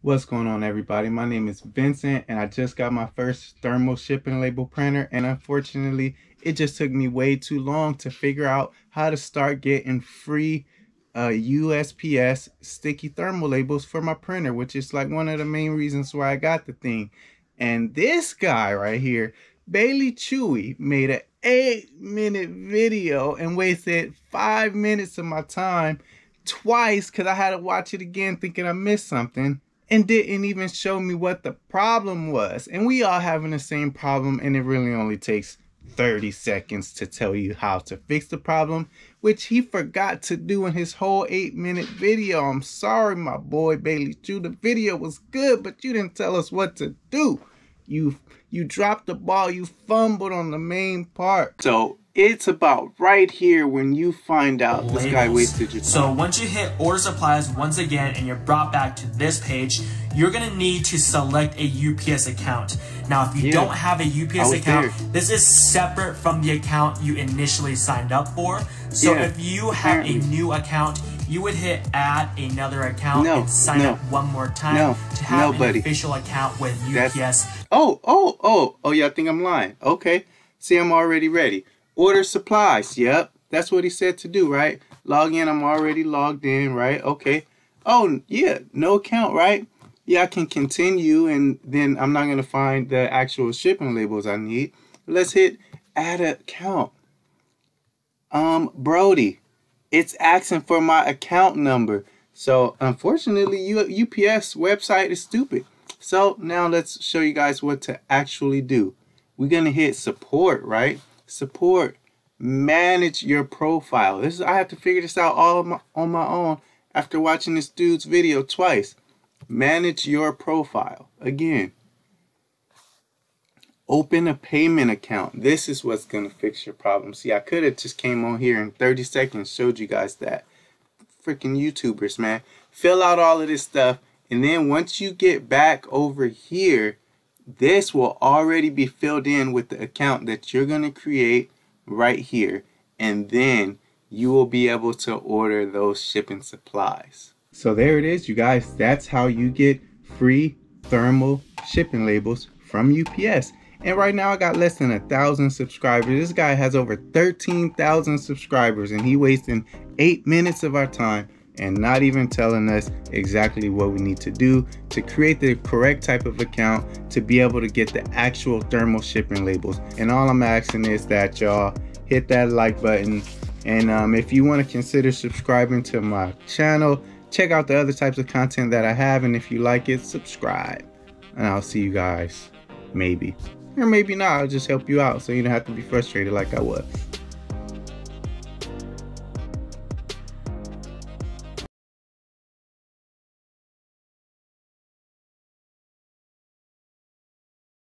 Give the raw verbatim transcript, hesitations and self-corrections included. What's going on, everybody? My name is Vincent and I just got my first thermal shipping label printer, and unfortunately it just took me way too long to figure out how to start getting free uh, U S P S sticky thermal labels for my printer, which is like one of the main reasons why I got the thing. And this guy right here, Bailey Chewy, made an eight minute video and wasted five minutes of my time twice because I had to watch it again thinking I missed something, and didn't even show me what the problem was. And we all having the same problem, and it really only takes thirty seconds to tell you how to fix the problem, which he forgot to do in his whole eight minute video. I'm sorry, my boy Bailey Chew, the video was good, but you didn't tell us what to do. You you dropped the ball, you fumbled on the main part. So it's about right here when you find out labels. This guy wasted your time. So once you hit order supplies once again and you're brought back to this page, you're gonna need to select a U P S account. Now, if you yeah. don't have a U P S account, there. this is separate from the account you initially signed up for. So yeah, if you have apparently. a new account, you would hit add another account no, and sign no, up one more time no, to have nobody. an official account with U P S. That's, oh, oh, oh, oh, yeah, I think I'm lying. Okay, see, I'm already ready. Order supplies, yep, that's what he said to do, right? Log in, I'm already logged in, right? Okay, oh, yeah, no account, right? Yeah, I can continue, and then I'm not gonna find the actual shipping labels I need. Let's hit add account. Um, Brody. It's asking for my account number. So unfortunately, U P S website is stupid. So now let's show you guys what to actually do. We're gonna hit support, right? Support, manage your profile. This is, I have to figure this out all my, on my own after watching this dude's video twice. Manage your profile. Again, open a payment account. This is what's gonna fix your problem. See, I could have just came on here in thirty seconds, showed you guys that. Freaking YouTubers, man. Fill out all of this stuff, and then once you get back over here, this will already be filled in with the account that you're gonna create right here, and then you will be able to order those shipping supplies. So there it is, you guys. That's how you get free thermal shipping labels from U P S. And right now I got less than a thousand subscribers. This guy has over thirteen thousand subscribers, and he wasting eight minutes of our time and not even telling us exactly what we need to do to create the correct type of account to be able to get the actual thermal shipping labels. And all I'm asking is that y'all hit that like button. And um, if you want to consider subscribing to my channel, check out the other types of content that I have. And if you like it, subscribe. And I'll see you guys. Maybe. Or maybe not, I'll just help you out so you don't have to be frustrated like I was.